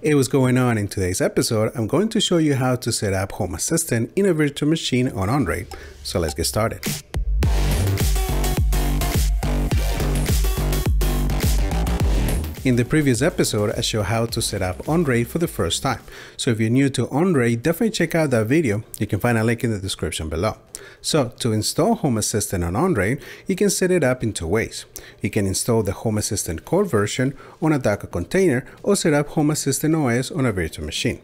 Hey, what's going on? In today's episode, I'm going to show you how to set up Home Assistant in a virtual machine on Unraid. So let's get started. In the previous episode, I showed how to set up OnRay for the first time. So if you're new to OnRay, definitely check out that video. You can find a link in the description below. So to install Home Assistant on OnRay, you can set it up in two ways. You can install the Home Assistant core version on a Docker container or set up Home Assistant OS on a virtual machine.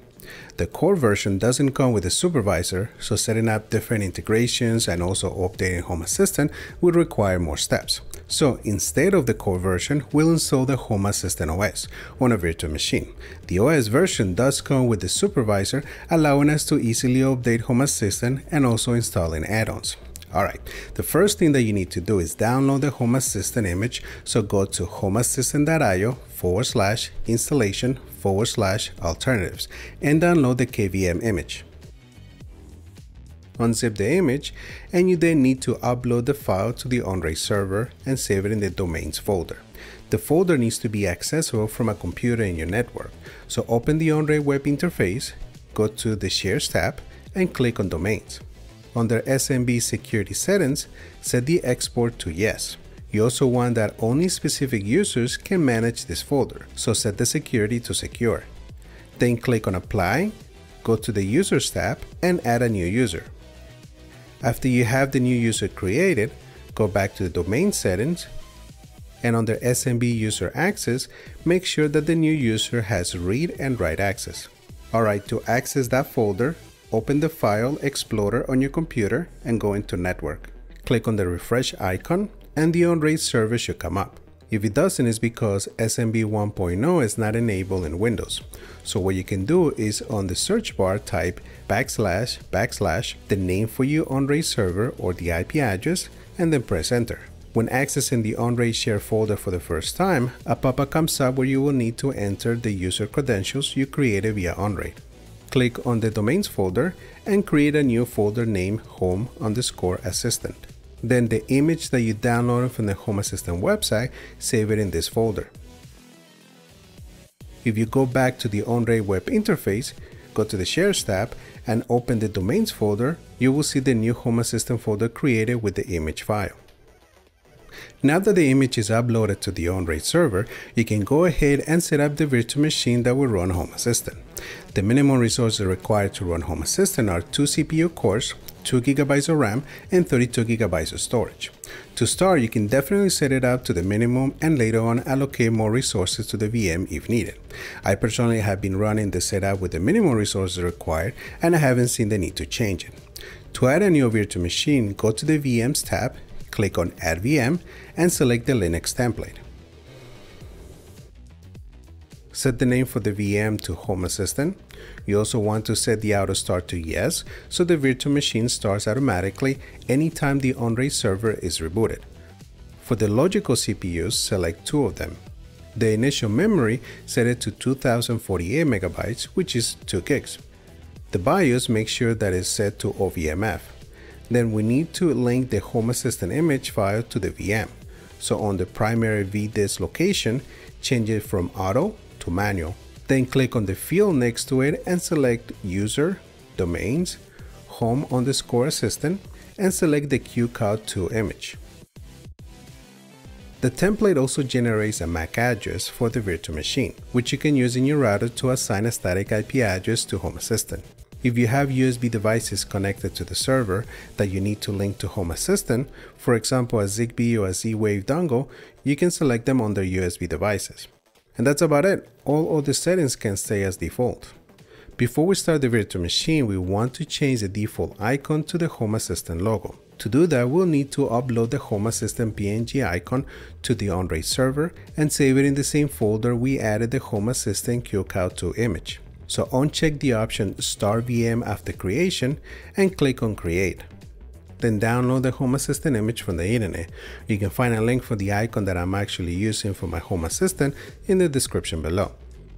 The core version doesn't come with a supervisor, so setting up different integrations and also updating Home Assistant would require more steps. So instead of the core version, we'll install the Home Assistant OS on a virtual machine. The OS version does come with the supervisor, allowing us to easily update Home Assistant and also installing add-ons. Alright, the first thing that you need to do is download the Home Assistant image, so go to homeassistant.io/installation/alternatives and download the KVM image. Unzip the image and you then need to upload the file to the OnRay server and save it in the domains folder. The folder needs to be accessible from a computer in your network, so open the OnRay web interface, go to the Shares tab and click on Domains. Under SMB Security Settings, set the export to yes. You also want that only specific users can manage this folder, so set the security to secure. Then click on Apply, go to the Users tab and add a new user. After you have the new user created, go back to the domain settings and under SMB User Access, make sure that the new user has read and write access. Alright, to access that folder, open the File Explorer on your computer and go into Network. Click on the refresh icon and the OnRay server should come up. If it doesn't, it's because SMB 1.0 is not enabled in Windows. So what you can do is on the search bar type \\, the name for your OnRay server or the IP address and then press enter. When accessing the OnRay share folder for the first time, a pop-up comes up where you will need to enter the user credentials you created via OnRay. Click on the domains folder and create a new folder named home_assistant. Then the image that you downloaded from the Home Assistant website, save it in this folder. If you go back to the OnRay web interface, go to the Shares tab and open the domains folder, you will see the new Home Assistant folder created with the image file. Now that the image is uploaded to the OnRay server, you can go ahead and set up the virtual machine that will run Home Assistant. The minimum resources required to run Home Assistant are 2 CPU cores, 2 GB of RAM, and 32 GB of storage. To start, you can definitely set it up to the minimum and later on allocate more resources to the VM if needed. I personally have been running the setup with the minimum resources required and I haven't seen the need to change it. To add a new virtual machine, go to the VMs tab, click on Add VM and select the Linux template. Set the name for the VM to Home Assistant. You also want to set the auto start to yes, so the virtual machine starts automatically anytime the OnRay server is rebooted. For the logical CPUs, select two of them. The initial memory, set it to 2048 MB, which is 2 gigs. The BIOS, make sure that it's set to OVMF. Then we need to link the Home Assistant image file to the VM. So on the primary vdisk location, change it from auto to manual. Then click on the field next to it and select user, domains, home_assistant and select the QCOW2 image. The template also generates a MAC address for the virtual machine, which you can use in your router to assign a static IP address to Home Assistant. If you have USB devices connected to the server that you need to link to Home Assistant, for example a ZigBee or a Z-Wave dongle, you can select them under USB devices. And that's about it. All other settings can stay as default. Before we start the virtual machine, we want to change the default icon to the Home Assistant logo. To do that, we'll need to upload the Home Assistant PNG icon to the OnRay server and save it in the same folder we added the Home Assistant QCOW2 image. So uncheck the option Start VM after creation and click on Create. Then download the Home Assistant image from the internet. You can find a link for the icon that I'm actually using for my Home Assistant in the description below.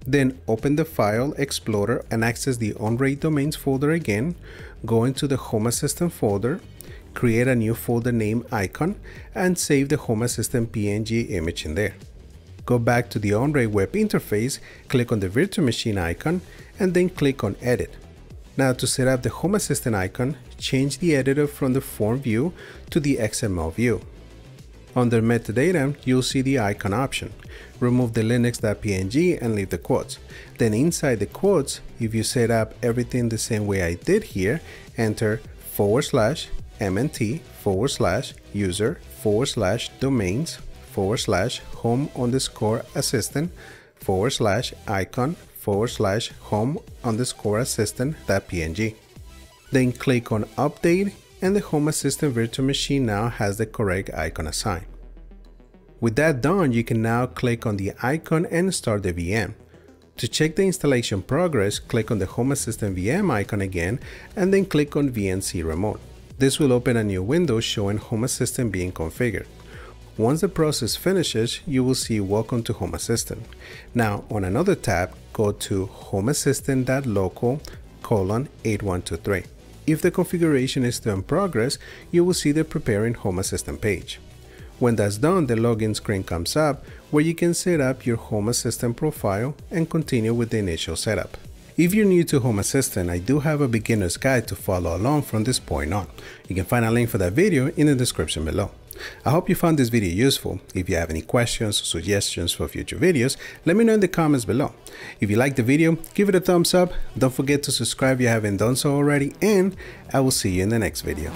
Then open the File Explorer and access the OnRay Domains folder again. Go into the Home Assistant folder, create a new folder named Icon and save the Home Assistant PNG image in there. go back to the OnRay web interface, click on the virtual machine icon, and then click on Edit. Now to set up the Home Assistant icon, change the editor from the form view to the XML view. Under metadata, you'll see the icon option. Remove the linux.png and leave the quotes. Then inside the quotes, if you set up everything the same way I did here, enter mnt/user/domains/home_assistant/icon/home_assistant.png. Then click on Update, and the Home Assistant virtual machine now has the correct icon assigned. With that done, you can now click on the icon and start the VM. To check the installation progress, click on the Home Assistant VM icon again, and then click on VNC Remote. This will open a new window showing Home Assistant being configured. Once the process finishes, you will see Welcome to Home Assistant. Now, on another tab, go to homeassistant.local:8123. If the configuration is still in progress, you will see the Preparing Home Assistant page. When that's done, the login screen comes up where you can set up your Home Assistant profile and continue with the initial setup. If you're new to Home Assistant, I do have a beginner's guide to follow along from this point on. You can find a link for that video in the description below. I hope you found this video useful. If you have any questions or suggestions for future videos, let me know in the comments below. If you liked the video, give it a thumbs up. Don't forget to subscribe if you haven't done so already, and I will see you in the next video.